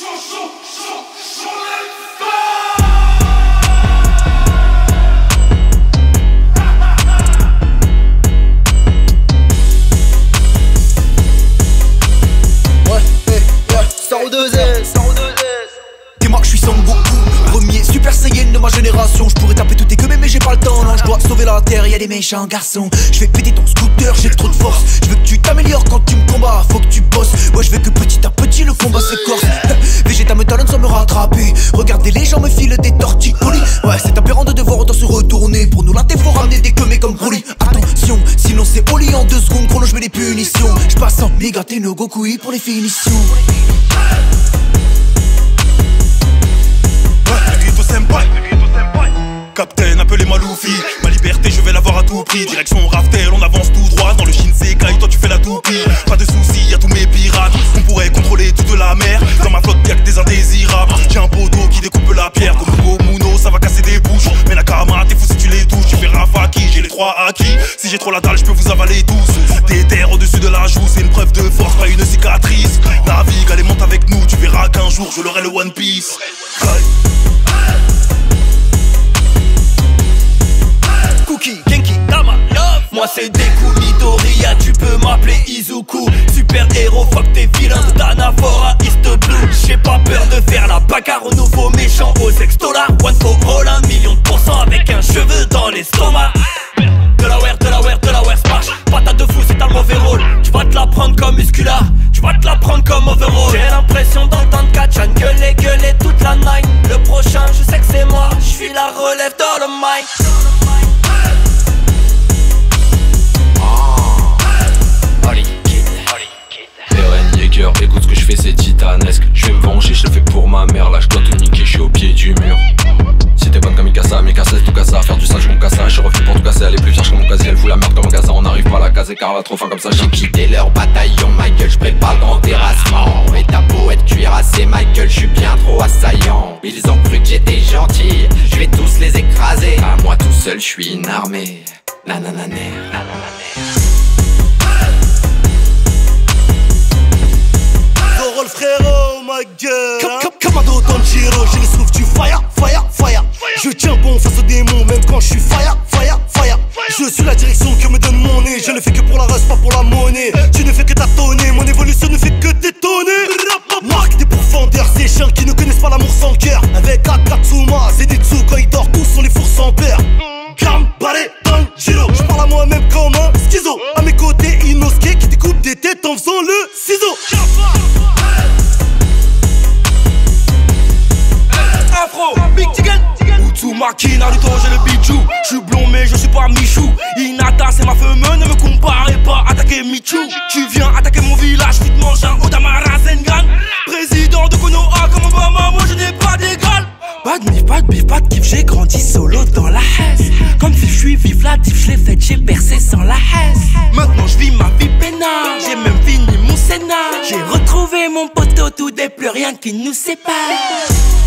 Dis-moi que je suis Son Goku, premier Super Saiyan de ma génération. Je pourrais taper tout tes queues mais j'ai pas le temps. Non, je dois sauver la terre, y'a des méchants garçons. Je vais péter ton scooter, j'ai trop de force. Je veux que tu t'améliores quand tu me combats, faut que tu bosses. Ouais, je veux que petit à petit le combat s'écorce. Végéta me talonne sans me rattraper. Regardez, les gens me filent des torticolis. Ouais, c'est aberrant de devoir autant se retourner. Pour nous latter, faut ramener des queues comme Broly. Attention, sinon c'est Oli en 2 secondes. Chrono, je mets les punitions. Je passe en méga Tenno Goku pour les finitions. Captain, appelez-moi Luffy. Ma liberté, je vais l'avoir à tout prix. Direction Raftel, on avance tout droit. Dans le Shinsekai, toi tu fais la toupie. Pas de soucis, y'a tous mes pirates. On pourrait contrôler toute la mer. Dans ma flotte, y'a que des indésirables. J'ai un poteau qui découpe la pierre. Comme Gomuno, ça va casser des bouches. Mais Nakama, t'es fou si tu les touches. J'ai fait Rafaki, j'ai les 3 acquis. Si j'ai trop la dalle, je peux vous avaler tous. Des terres au-dessus de la joue, c'est une preuve de force, pas une cicatrice. Navigue, allez, monte avec nous. Tu verras qu'un jour, je l'aurai le One Piece. Genki, Tama, love. Moi c'est Deku Midoriya, tu peux m'appeler Izuku. Super héros, fuck tes vilains, Danafora, East Blue. J'ai pas peur de faire la bagarre aux nouveaux méchants, aux $6. One for all, 1 million % avec un cheveu dans l'estomac. Delaware, smash. Patate de fou, c'est un mauvais rôle. Tu vas te la prendre comme muscula, tu vas te la prendre comme overall. J'ai l'impression d'entendre Kachan gueuler toute la night. Le prochain, je sais que c'est moi, je suis la relève dans le mic. Eren Jaeger, écoute ce que je fais, c'est titanesque. Je vais me venger, je le fais pour ma mère. Là je dois tout niquer, je suis au pied du mur. Si t'es bonne comme Mikasa, c'est tout Mikasa. Faire du sale comme Mikasa, je refuse pour tout casser. Elle est plus vierge comme mon casier, elle fout la merde comme Mikasa. On n'arrive pas à la caser car elle a trop faim comme ça. J'ai quitté leur bataillon, ma gueule, je prépare le grand terrassement. Et ta peau être cuirassée, ma gueule, je suis bien trop assaillant. Ils ont cru que j'étais gentil, je vais tous les écraser. À moi tout seul, je suis une armée. Nanananer, nanananer. Frérot, ma gueule, commando Tanjiro, je les souffle du fire. Je tiens bon face aux démons, même quand je suis fire. Je suis la direction que me donne mon nez. Je ne fais que pour la race, pas pour la monnaie. Tu ne fais que tâtonner, mon évolution ne fait que détonner. Marque des profondeurs, ces chiens qui ne connaissent pas l'amour sans cœur. Avec Akatsuma, Zeditsu, quand ils dorment, tous sont les fours sans peur. Gambare Tanjiro, je parle à moi-même comme un schizo. À mes côtés, Inosuke qui découpe des têtes en faisant le ciseau. Afro, Big Tigan, Uzumaki, Naruto, j'ai le bijou. J'suis blond mais je suis pas Michou. Hinata c'est ma femme, ne me comparez pas. Attaquer Michu, tu viens attaquer mon village. Tu te manges un OdaMara Sengan. Président de Konoha comme Obama, moi je n'ai pas d'égal. Pas de mif, pas de bif, pas de kiff, j'ai grandi solo dans la haisse. Comme si je suis vive la diff, je l'ai faite, j'ai percé sans la haisse. Maintenant je vis ma vie peinard, j'ai même fini mon scénar. J'ai retrouvé mon poteau, tout n'est plus rien qui nous sépare.